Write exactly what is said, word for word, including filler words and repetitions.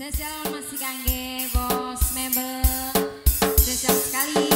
Spesial masih kangge bos member. Spesial sekali.